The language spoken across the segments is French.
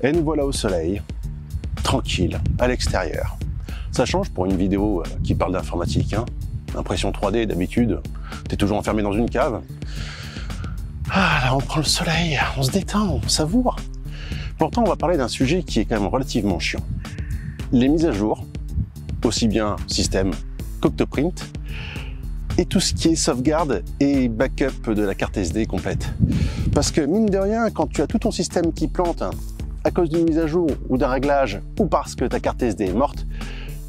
Et nous voilà au soleil, tranquille, à l'extérieur. Ça change pour une vidéo qui parle d'informatique, hein. Impression 3D, d'habitude, t'es toujours enfermé dans une cave. Ah, là, on prend le soleil, on se détend, on savoure. Pourtant, on va parler d'un sujet qui est quand même relativement chiant. Les mises à jour, aussi bien système qu'OctoPrint, et tout ce qui est sauvegarde et backup de la carte SD complète. Parce que mine de rien, quand tu as tout ton système qui plante à cause d'une mise à jour ou d'un réglage ou parce que ta carte SD est morte,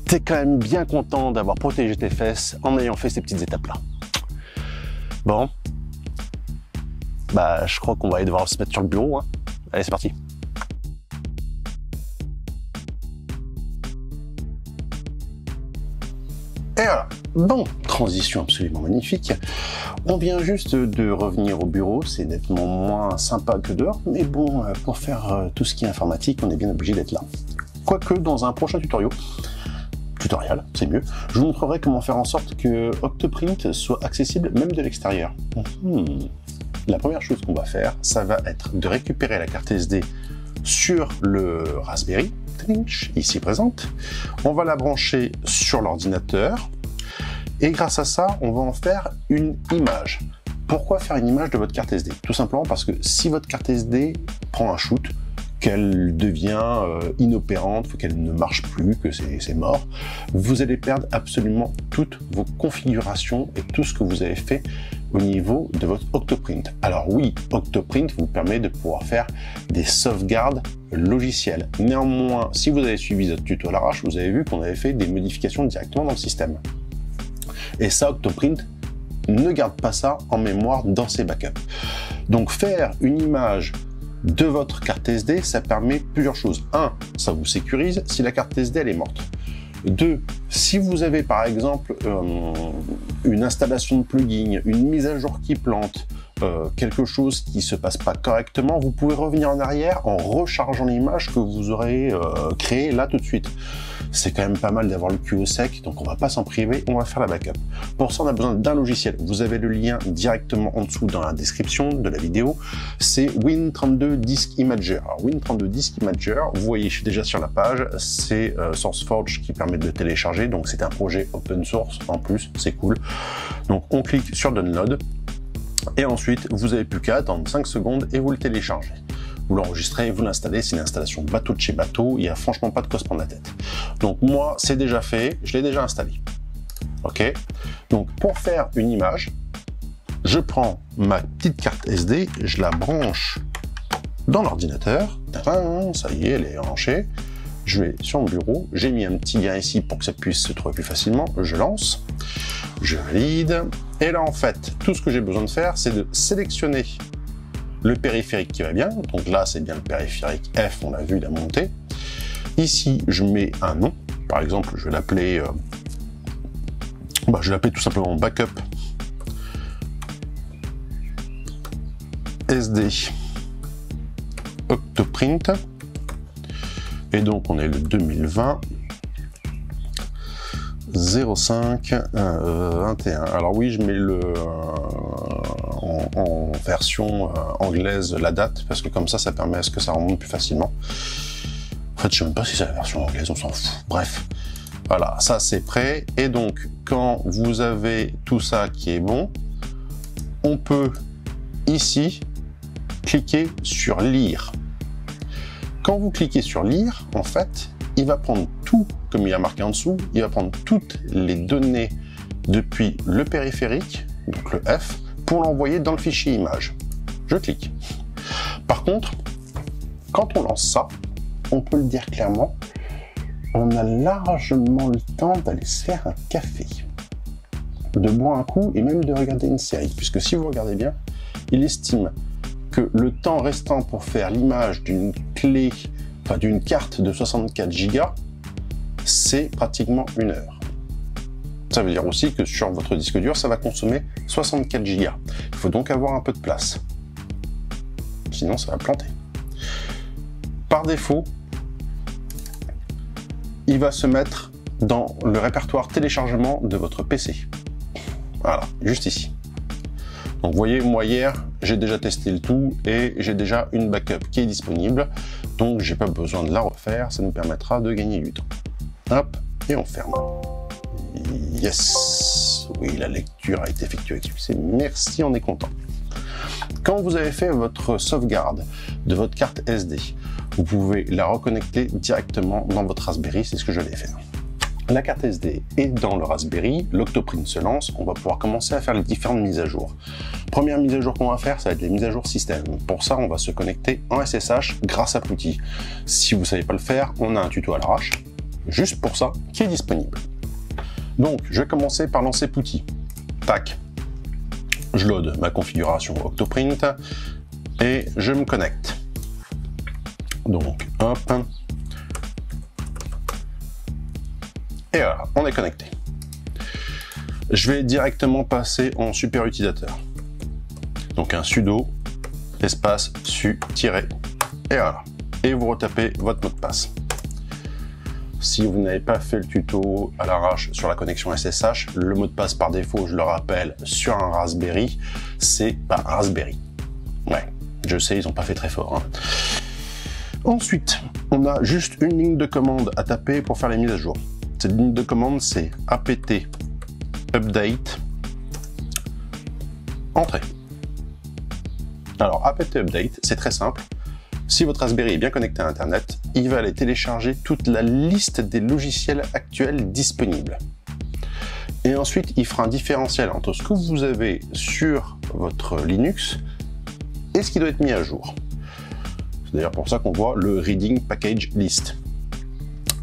t'es quand même bien content d'avoir protégé tes fesses en ayant fait ces petites étapes-là. Bon, bah je crois qu'on va aller devoir se mettre sur le bureau, hein. Allez, c'est parti. Et voilà, bon, transition absolument magnifique. On vient juste de revenir au bureau, c'est nettement moins sympa que dehors, mais bon, pour faire tout ce qui est informatique, on est bien obligé d'être là. Quoique dans un prochain tutoriel, c'est mieux, je vous montrerai comment faire en sorte que OctoPrint soit accessible même de l'extérieur. La première chose qu'on va faire, ça va être de récupérer la carte SD sur le Raspberry, ici présente. On va la brancher sur l'ordinateur et grâce à ça, on va en faire une image. Pourquoi faire une image de votre carte SD? Tout simplement parce que si votre carte SD prend un shoot, qu'elle devient inopérante, qu'elle ne marche plus, que c'est mort, vous allez perdre absolument toutes vos configurations et tout ce que vous avez fait au niveau de votre OctoPrint. Alors oui, OctoPrint vous permet de pouvoir faire des sauvegardes logicielles. Néanmoins, si vous avez suivi notre tuto à l'arrache, vous avez vu qu'on avait fait des modifications directement dans le système. Et ça, OctoPrint ne garde pas ça en mémoire dans ses backups. Donc faire une image de votre carte SD, ça permet plusieurs choses. 1, ça vous sécurise si la carte SD elle est morte. 2, si vous avez par exemple une installation de plugin, une mise à jour qui plante, quelque chose qui se passe pas correctement, vous pouvez revenir en arrière en rechargeant l'image que vous aurez créée là tout de suite. C'est quand même pas mal d'avoir le cul au sec, donc on va pas s'en priver, on va faire la backup. Pour ça, on a besoin d'un logiciel. Vous avez le lien directement en dessous dans la description de la vidéo. C'est Win32 Disk Imager. Alors, Win32 Disk Imager, vous voyez, je suis déjà sur la page, c'est SourceForge qui permet de le télécharger, donc c'est un projet open source en plus, c'est cool. Donc on clique sur Download, et ensuite vous n'avez plus qu'à attendre 5 secondes et vous le téléchargez. Vous l'enregistrez, vous l'installez, c'est une installation bateau de chez bateau, il n'y a franchement pas de quoi se prendre la tête. Donc moi, c'est déjà fait, je l'ai déjà installé. Ok. Donc pour faire une image, je prends ma petite carte SD, je la branche dans l'ordinateur. Ça y est, elle est branchée. Je vais sur mon bureau, j'ai mis un petit lien ici pour que ça puisse se trouver plus facilement. Je lance, je valide. Et là, en fait, tout ce que j'ai besoin de faire, c'est de sélectionner le périphérique qui va bien, donc là c'est bien le périphérique F, on l'a vu, il a monté. Ici je mets un nom, par exemple je vais l'appeler tout simplement backup SD OctoPrint, et donc on est le 2020 05 21. Alors oui, je mets le en version anglaise la date, parce que comme ça, ça permet à ce que ça remonte plus facilement. En fait, je sais même pas si c'est la version anglaise, on s'en fout. Bref, voilà, ça c'est prêt. Et donc, quand vous avez tout ça qui est bon, on peut ici cliquer sur lire. Quand vous cliquez sur lire, en fait, il va prendre tout, comme il y a marqué en dessous, il va prendre toutes les données depuis le périphérique, donc le F, pour l'envoyer dans le fichier image. Je clique. Par contre, quand on lance ça, on peut le dire clairement, on a largement le temps d'aller se faire un café, de boire un coup et même de regarder une série, puisque si vous regardez bien, il estime que le temps restant pour faire l'image d'une clé, enfin d'une carte de 64 Go, c'est pratiquement 1 heure. Ça veut dire aussi que sur votre disque dur, ça va consommer 64 Go. Il faut donc avoir un peu de place. Sinon, ça va planter. Par défaut, il va se mettre dans le répertoire téléchargement de votre PC. Voilà, juste ici. Donc vous voyez, moi hier, j'ai déjà testé le tout et j'ai déjà une backup qui est disponible. Donc j'ai pas besoin de la refaire, ça nous permettra de gagner du temps. Hop, et on ferme. Yes, oui, la lecture a été effectuée avec succès. Merci, on est content. Quand vous avez fait votre sauvegarde de votre carte SD, vous pouvez la reconnecter directement dans votre Raspberry, c'est ce que je vais faire. La carte SD est dans le Raspberry, l'OctoPrint se lance, on va pouvoir commencer à faire les différentes mises à jour. Première mise à jour qu'on va faire, ça va être les mises à jour système. Pour ça, on va se connecter en SSH grâce à Putty. Si vous ne savez pas le faire, on a un tuto à l'arrache, juste pour ça, qui est disponible. Donc, je vais commencer par lancer Putty. Tac. Je load ma configuration OctoPrint et je me connecte. Donc, hop. Et voilà, on est connecté. Je vais directement passer en super utilisateur. Donc un sudo, espace, su-, et voilà. Et vous retapez votre mot de passe. Si vous n'avez pas fait le tuto à l'arrache sur la connexion SSH, le mot de passe par défaut, je le rappelle, sur un Raspberry, c'est pas Raspberry. Ouais, je sais, ils n'ont pas fait très fort, hein. Ensuite, on a juste une ligne de commande à taper pour faire les mises à jour. Cette ligne de commande, c'est apt-update entrée. Alors, apt-update, c'est très simple. Si votre Raspberry est bien connecté à Internet, il va aller télécharger toute la liste des logiciels actuels disponibles. Et ensuite, il fera un différentiel entre ce que vous avez sur votre Linux et ce qui doit être mis à jour. C'est d'ailleurs pour ça qu'on voit le Reading Package List.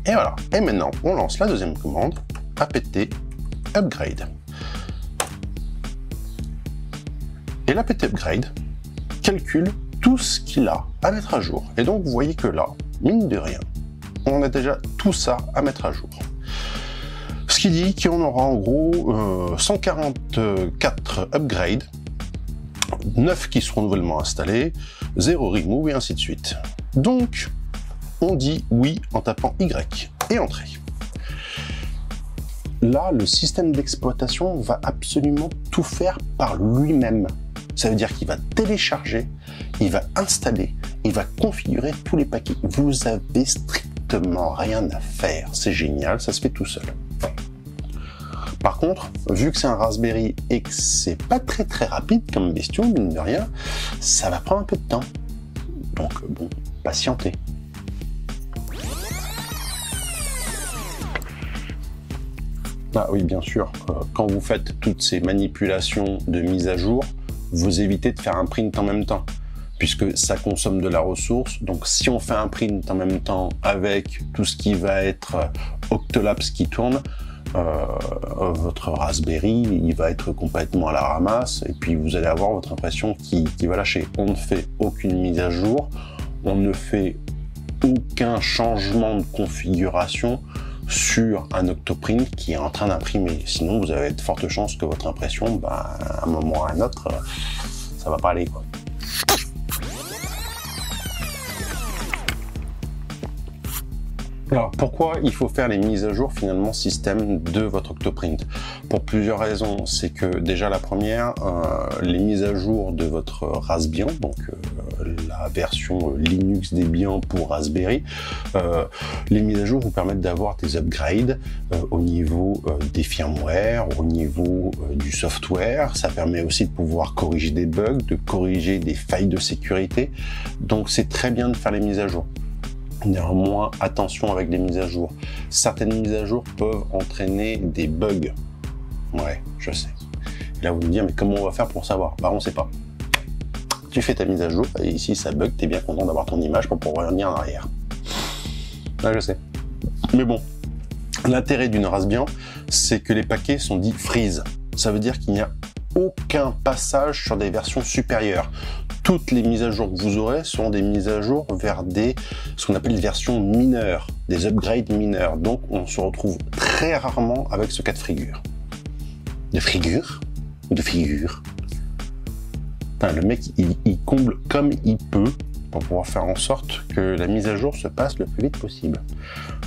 Et voilà. Et maintenant, on lance la deuxième commande, apt-upgrade. Et l'apt-upgrade calcule tout ce qu'il a à mettre à jour. Et donc, vous voyez que là, mine de rien, on a déjà tout ça à mettre à jour. Ce qui dit qu'on aura en gros 144 upgrades, 9 qui seront nouvellement installés, 0 remove et ainsi de suite. Donc, on dit oui en tapant Y et entrée. Là, le système d'exploitation va absolument tout faire par lui-même. Ça veut dire qu'il va télécharger, il va installer, il va configurer tous les paquets. Vous avez strictement rien à faire. C'est génial, ça se fait tout seul. Par contre, vu que c'est un Raspberry et que c'est pas très rapide comme bestiole, mine de rien, ça va prendre un peu de temps. Donc bon, patientez. Ah oui, bien sûr, quand vous faites toutes ces manipulations de mise à jour, vous évitez de faire un print en même temps, puisque ça consomme de la ressource. Donc si on fait un print en même temps avec tout ce qui va être Octolapse qui tourne, votre Raspberry, il va être complètement à la ramasse, et puis vous allez avoir votre impression qui va lâcher. On ne fait aucune mise à jour, on ne fait aucun changement de configuration sur un OctoPrint qui est en train d'imprimer. Sinon, vous avez de fortes chances que votre impression, bah, à un moment ou à un autre, ça va pas aller, quoi. Alors, pourquoi il faut faire les mises à jour, finalement, système de votre OctoPrint? Pour plusieurs raisons. C'est que, déjà, la première, les mises à jour de votre Raspbian, donc la version Linux Debian pour Raspberry, les mises à jour vous permettent d'avoir des upgrades au niveau des firmware, au niveau du software. Ça permet aussi de pouvoir corriger des bugs, de corriger des failles de sécurité. Donc, c'est très bien de faire les mises à jour. Néanmoins, attention avec les mises à jour. Certaines mises à jour peuvent entraîner des bugs. Ouais, je sais. Et là, vous me dites, mais comment on va faire pour savoir? Bah, on ne sait pas. Tu fais ta mise à jour, et ici, ça bug, tu es bien content d'avoir ton image pour pouvoir revenir en arrière. Là, je sais. Mais bon, l'intérêt d'une Raspbian, c'est que les paquets sont dits freeze. Ça veut dire qu'il n'y a aucun passage sur des versions supérieures. Toutes les mises à jour que vous aurez seront des mises à jour vers des, ce qu'on appelle des versions mineures, des upgrades mineurs. Donc, on se retrouve très rarement avec ce cas de figure. De figure? De figure? Enfin, le mec, il comble comme il peut pour pouvoir faire en sorte que la mise à jour se passe le plus vite possible.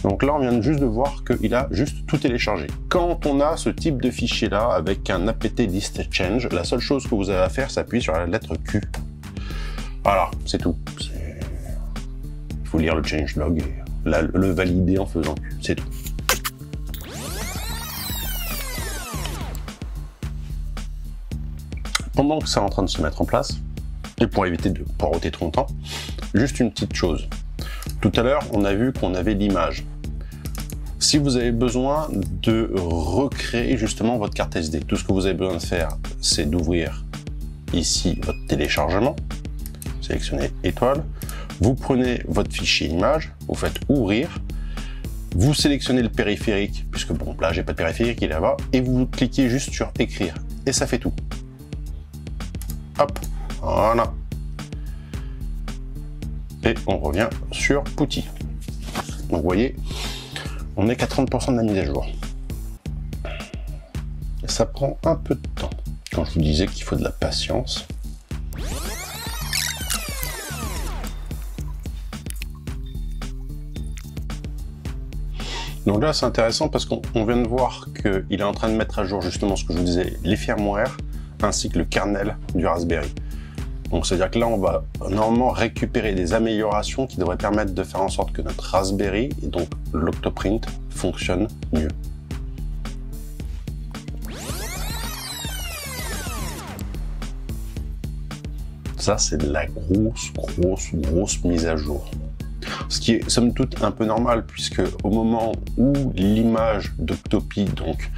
Donc là, on vient juste de voir qu'il a juste tout téléchargé. Quand on a ce type de fichier là avec un apt list change, la seule chose que vous avez à faire, c'est appuyer sur la lettre Q. Voilà, c'est tout. Il faut lire le changelog et le valider en faisant Q, c'est tout. Pendant que c'est en train de se mettre en place, et pour éviter de poireauter trop longtemps, juste une petite chose. Tout à l'heure, on a vu qu'on avait l'image. Si vous avez besoin de recréer justement votre carte SD, tout ce que vous avez besoin de faire, c'est d'ouvrir ici votre téléchargement, sélectionnez étoile, vous prenez votre fichier image, vous faites ouvrir, vous sélectionnez le périphérique, puisque bon, là j'ai pas de périphérique, il est là-bas, et vous cliquez juste sur écrire, et ça fait tout. Hop, voilà. Et on revient sur Putty. Donc vous voyez, on n'est qu'à 30% de la mise à jour. Et ça prend un peu de temps. Quand je vous disais qu'il faut de la patience. Donc là c'est intéressant parce qu'on vient de voir qu'il est en train de mettre à jour justement ce que je vous disais, les firmware, ainsi que le kernel du Raspberry. Donc c'est-à-dire que là, on va normalement récupérer des améliorations qui devraient permettre de faire en sorte que notre Raspberry, et donc l'OctoPrint, fonctionne mieux. Ça, c'est de la grosse mise à jour. Ce qui est, somme toute, un peu normal, puisque au moment où l'image d'Octopi, donc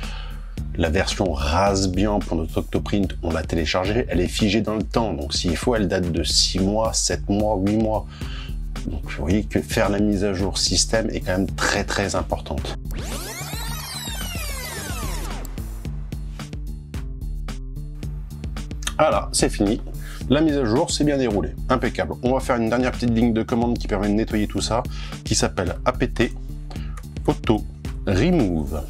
la version Raspbian pour notre OctoPrint, on l'a téléchargée, elle est figée dans le temps. Donc s'il faut, elle date de 6 mois, 7 mois, 8 mois. Donc vous voyez que faire la mise à jour système est quand même très importante. Voilà, c'est fini. La mise à jour s'est bien déroulée. Impeccable. On va faire une dernière petite ligne de commande qui permet de nettoyer tout ça, qui s'appelle apt-auto-remove.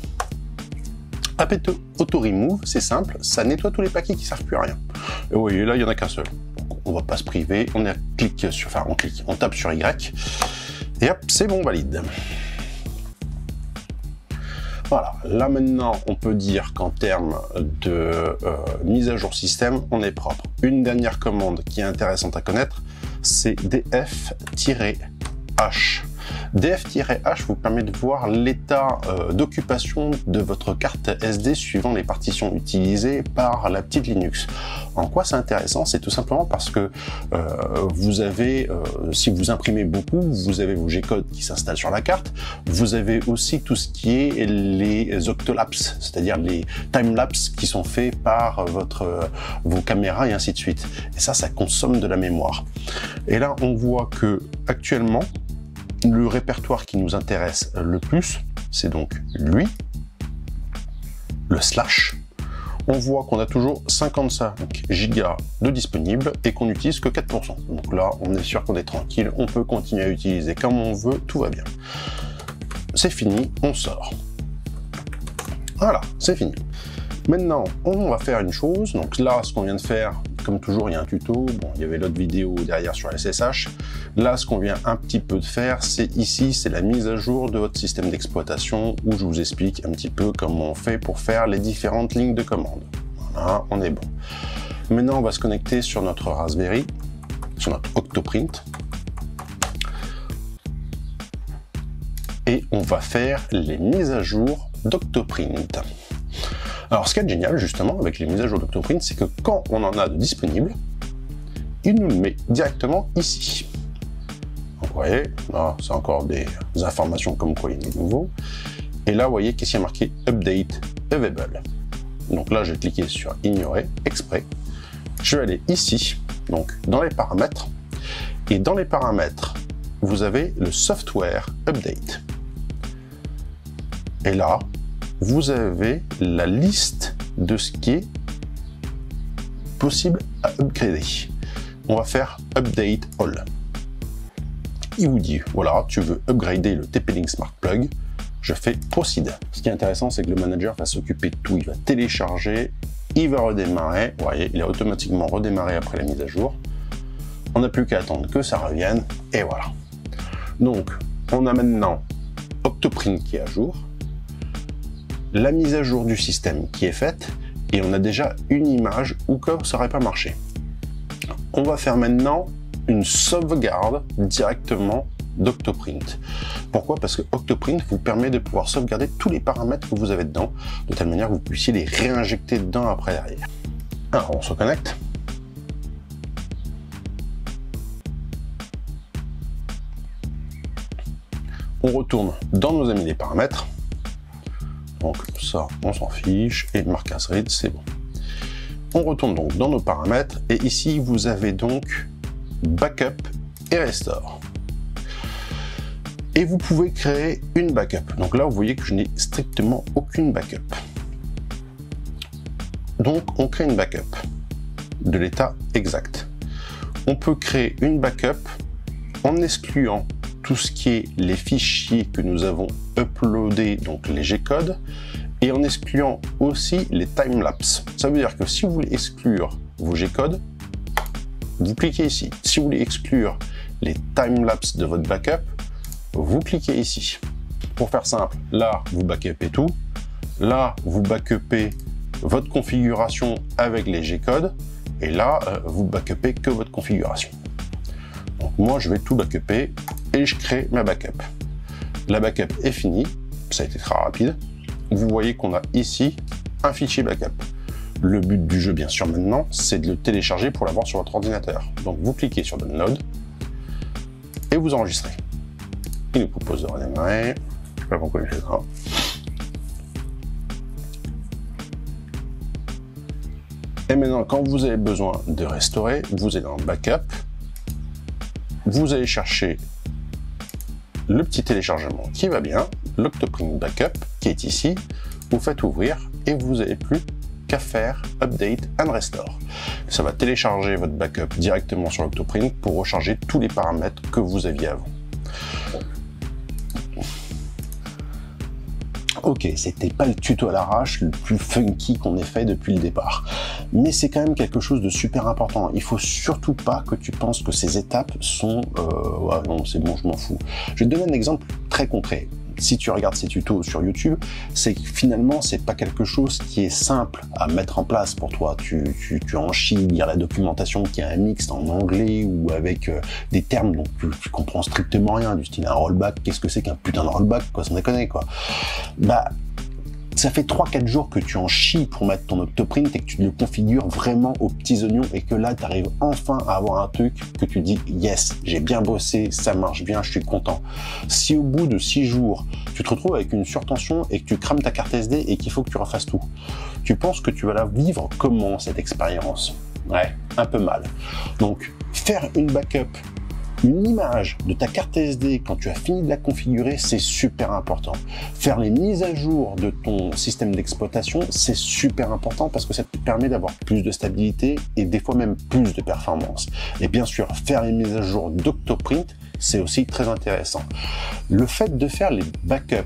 apt-auto-remove, c'est simple, ça nettoie tous les paquets qui ne servent plus à rien. Et vous voyez, là, il n'y en a qu'un seul. Donc, on ne va pas se priver, on tape sur Y, et hop, c'est bon, valide. Voilà, là maintenant, on peut dire qu'en termes de mise à jour système, on est propre. Une dernière commande qui est intéressante à connaître, c'est df-h. df-h vous permet de voir l'état d'occupation de votre carte SD suivant les partitions utilisées par la petite Linux. En quoi c'est intéressant? C'est tout simplement parce que vous avez, si vous imprimez beaucoup, vous avez vos G-codes qui s'installent sur la carte, vous avez aussi tout ce qui est les Octolapse, c'est-à-dire les timelapse qui sont faits par vos caméras et ainsi de suite. Et ça, ça consomme de la mémoire. Et là, on voit que actuellement, le répertoire qui nous intéresse le plus, c'est donc lui, le slash. On voit qu'on a toujours 55 gigas de disponibles et qu'on n'utilise que 4%. Donc là, on est sûr qu'on est tranquille, on peut continuer à utiliser comme on veut, tout va bien. C'est fini, on sort. Voilà, c'est fini. Maintenant, on va faire une chose. Donc là, ce qu'on vient de faire, comme toujours, il y a un tuto. Bon, il y avait l'autre vidéo derrière sur SSH. Là, ce qu'on vient un petit peu de faire, c'est ici, c'est la mise à jour de votre système d'exploitation où je vous explique un petit peu comment on fait pour faire les différentes lignes de commande. Voilà, on est bon. Maintenant, on va se connecter sur notre Raspberry, sur notre OctoPrint. Et on va faire les mises à jour d'OctoPrint. Alors ce qui est génial justement avec les mises à jour d'OctoPrint, c'est que quand on en a de disponible, il nous le met directement ici. Donc, vous voyez, là c'est encore des informations comme quoi il est nouveau. Et là vous voyez qu'est-ce qu'il y a marqué Update Available. Donc là je vais cliquer sur Ignorer exprès. Je vais aller ici, donc dans les paramètres. Et dans les paramètres, vous avez le Software Update. Et là, vous avez la liste de ce qui est possible à upgrader. On va faire Update All. Il vous dit, voilà, tu veux upgrader le TP-Link Smart Plug, je fais Proceed. Ce qui est intéressant, c'est que le manager va s'occuper de tout. Il va télécharger, il va redémarrer. Vous voyez, il a automatiquement redémarré après la mise à jour. On n'a plus qu'à attendre que ça revienne, et voilà. Donc, on a maintenant OctoPrint qui est à jour, la mise à jour du système qui est faite, et on a déjà une image où comme ça n'aurait pas marché. On va faire maintenant une sauvegarde directement d'OctoPrint. Pourquoi? Parce que OctoPrint vous permet de pouvoir sauvegarder tous les paramètres que vous avez dedans, de telle manière que vous puissiez les réinjecter dedans après derrière. Alors, on se connecte. On retourne dans nos amis des paramètres. Donc ça, on s'en fiche, et marque insolite, c'est bon. On retourne donc dans nos paramètres, et ici vous avez donc backup et restore. Et vous pouvez créer une backup. Donc là, vous voyez que je n'ai strictement aucune backup. Donc on crée une backup de l'état exact. On peut créer une backup en excluant tout ce qui est les fichiers que nous avons uploadés, donc les G-codes, et en excluant aussi les timelapses. Ça veut dire que si vous voulez exclure vos G-codes, vous cliquez ici. Si vous voulez exclure les timelapses de votre backup, vous cliquez ici. Pour faire simple, là, vous backupez tout. Là, vous backupez votre configuration avec les G-codes. Et là, vous backupez que votre configuration. Donc moi, je vais tout backuper. Et je crée ma backup. La backup est finie, ça a été très rapide. Vous voyez qu'on a ici un fichier backup. Le but du jeu, bien sûr, maintenant, c'est de le télécharger pour l'avoir sur votre ordinateur. Donc vous cliquez sur Download et vous enregistrez. Il nous propose de redémarrer. Je ne sais pas pourquoi je fais ça. Et maintenant, quand vous avez besoin de restaurer, vous allez dans Backup, vous allez chercher le petit téléchargement qui va bien, l'OctoPrint Backup qui est ici, vous faites ouvrir et vous n'avez plus qu'à faire Update and Restore. Ça va télécharger votre backup directement sur l'OctoPrint pour recharger tous les paramètres que vous aviez avant. Ok, c'était pas le tuto à l'arrache le plus funky qu'on ait fait depuis le départ. Mais c'est quand même quelque chose de super important. Il faut surtout pas que tu penses que ces étapes sont... ah non, c'est bon, je m'en fous. Je vais te donner un exemple très concret. Si tu regardes ces tutos sur YouTube, c'est que finalement, c'est pas quelque chose qui est simple à mettre en place pour toi. Tu en chies, lire la documentation qui est un mixte en anglais ou avec des termes dont tu comprends strictement rien, du style un rollback, qu'est-ce que c'est qu'un putain de rollback, quoi, sans déconner, quoi. Bah, ça fait 3-4 jours que tu en chies pour mettre ton OctoPrint et que tu le configures vraiment aux petits oignons et que là, tu arrives enfin à avoir un truc que tu dis « Yes, j'ai bien bossé, ça marche bien, je suis content ». Si au bout de 6 jours, tu te retrouves avec une surtension et que tu crames ta carte SD et qu'il faut que tu refasses tout, tu penses que tu vas la vivre comment cette expérience? Ouais, un peu mal. Donc, faire une backup, une image de ta carte SD quand tu as fini de la configurer, c'est super important. Faire les mises à jour de ton système d'exploitation, c'est super important parce que ça te permet d'avoir plus de stabilité et des fois même plus de performance. Et bien sûr, faire les mises à jour d'OctoPrint, c'est aussi très intéressant. Le fait de faire les backups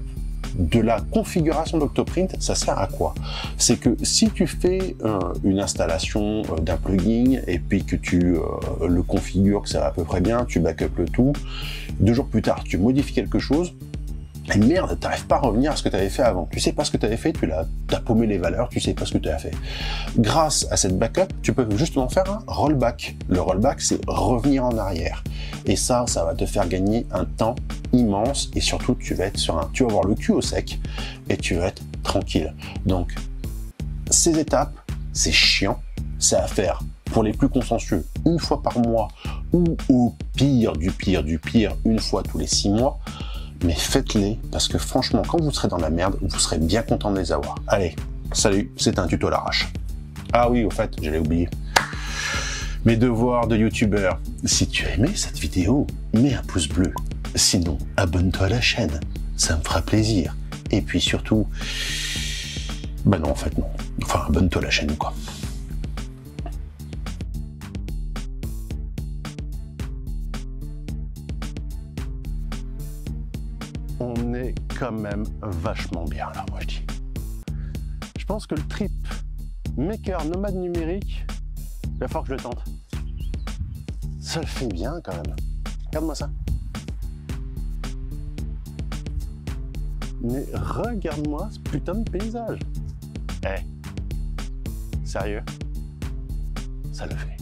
de la configuration d'OctoPrint, ça sert à quoi? C'est que si tu fais une installation d'un plugin et puis que tu le configures, que ça va à peu près bien, tu backups le tout, 2 jours plus tard, tu modifies quelque chose, et merde, t'arrives pas à revenir à ce que tu avais fait avant. Tu sais pas ce que tu avais fait, t'as paumé les valeurs, tu sais pas ce que tu as fait. Grâce à cette backup, tu peux justement faire un rollback. Le rollback, c'est revenir en arrière. Et ça, ça va te faire gagner un temps immense et surtout, tu vas avoir le cul au sec et tu vas être tranquille. Donc, ces étapes, c'est chiant, c'est à faire. Pour les plus consensueux, 1 fois par mois ou au pire du pire du pire, 1 fois tous les 6 mois. Mais faites-les parce que franchement, quand vous serez dans la merde, vous serez bien content de les avoir. Allez, salut, c'est un tuto à l'arrache. Ah oui, au fait, j'allais oublier. Mes devoirs de youtubeur. Si tu as aimé cette vidéo, mets un pouce bleu. Sinon, abonne-toi à la chaîne, ça me fera plaisir. Et puis surtout, bah non, en fait non. Enfin, abonne-toi à la chaîne, quoi. On est quand même vachement bien là, moi je dis. Je pense que le trip maker nomade numérique, il va falloir que je le tente. Ça le fait bien quand même. Regarde-moi ça. Mais regarde-moi ce putain de paysage. Eh, sérieux, ça le fait.